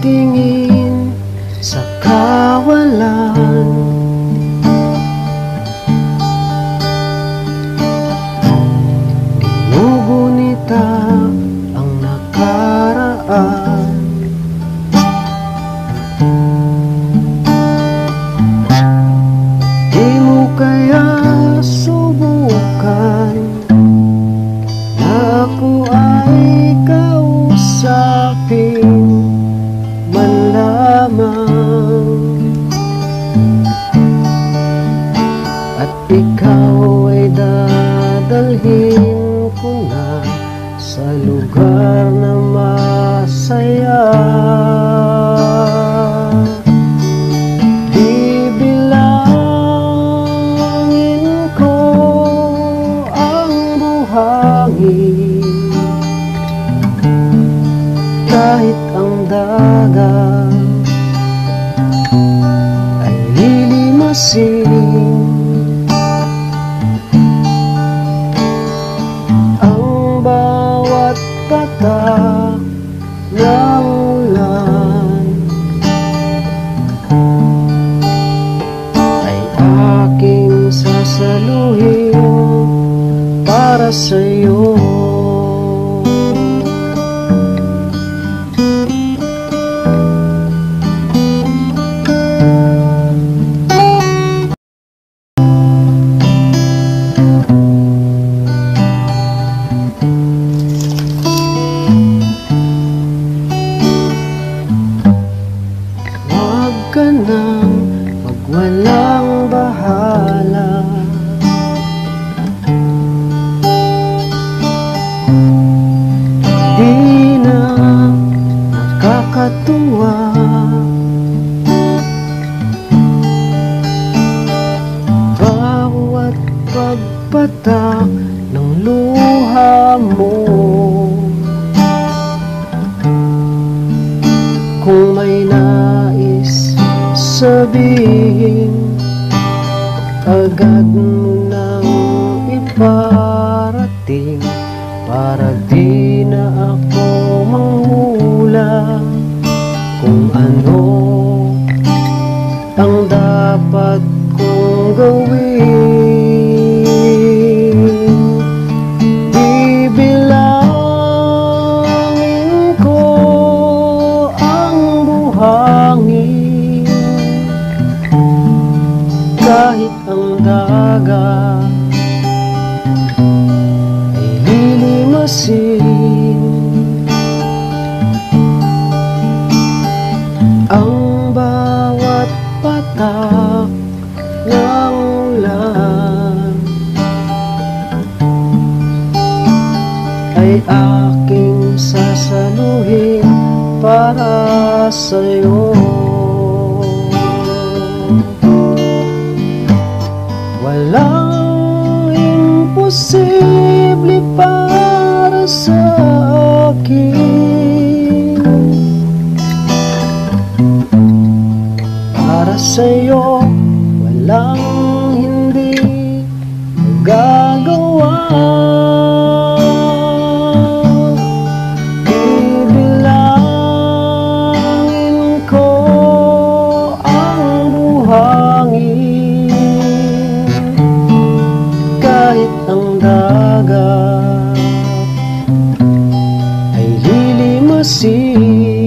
tingin sa kawalan. Inugunita ang nakaraan, di mo kaya subukan na ako ay kausapin man lamang, at ikaw ay dadalhin ko na sa lugar na masaya. Bibilangin ko ang buhangin, kahit ang dagat ay lilimasin. Ang bawat patak ng ulan ay aking sasaluhin para sa'yo. Pag walang bahala, di na nakakatuwa. Bawat pagpatak ng luha mo, kung may nais sabihin, agad mo nang iparating para di na ako manghula kung ano ang dapat kong gawin. Bibilangin ko ang buhangin, kahit ang dagat ay lilimasin. Ang bawat patak ng ulan ay aking sasaluhin para sa'yo. Walang imposible para sa akin, para sa'yo walang hindi magagawa. Bibilangin ko ang buhangin, kahit ang dagat ay lilimasin.